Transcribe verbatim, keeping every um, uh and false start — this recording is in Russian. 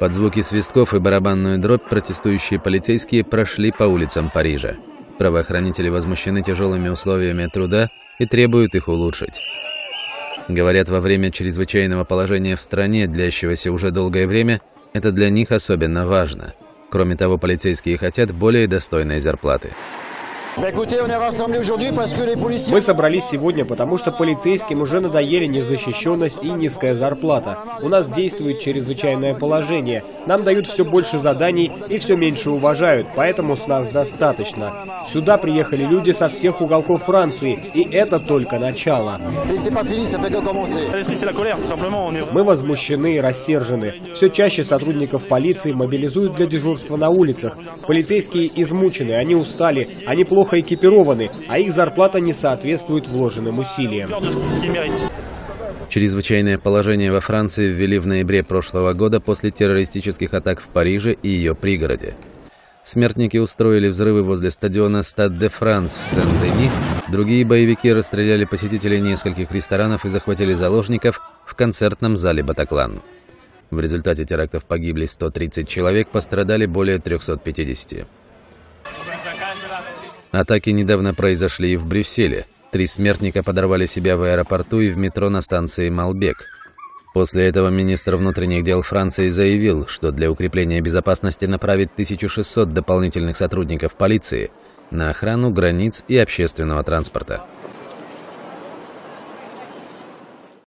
Под звуки свистков и барабанную дробь протестующие полицейские прошли по улицам Парижа. Правоохранители возмущены тяжелыми условиями труда и требуют их улучшить. Говорят, во время чрезвычайного положения в стране, длящегося уже долгое время, это для них особенно важно. Кроме того, полицейские хотят более достойной зарплаты. Мы собрались сегодня, потому что полицейским уже надоели незащищенность и низкая зарплата. У нас действует чрезвычайное положение. Нам дают все больше заданий и все меньше уважают, поэтому с нас достаточно. Сюда приехали люди со всех уголков Франции, и это только начало. Мы возмущены и рассержены. Все чаще сотрудников полиции мобилизуют для дежурства на улицах. Полицейские измучены, они устали, они плохо экипированы, а их зарплата не соответствует вложенным усилиям. Чрезвычайное положение во Франции ввели в ноябре прошлого года после террористических атак в Париже и ее пригороде. Смертники устроили взрывы возле стадиона Стад де Франс в Сен-Дени, другие боевики расстреляли посетителей нескольких ресторанов и захватили заложников в концертном зале «Батаклан». В результате терактов погибли сто тридцать человек, пострадали более трёхсот пятидесяти. Атаки недавно произошли и в Брюсселе. Три смертника подорвали себя в аэропорту и в метро на станции Малбек. После этого министр внутренних дел Франции заявил, что для укрепления безопасности направит тысячу шестьсот дополнительных сотрудников полиции на охрану границ и общественного транспорта.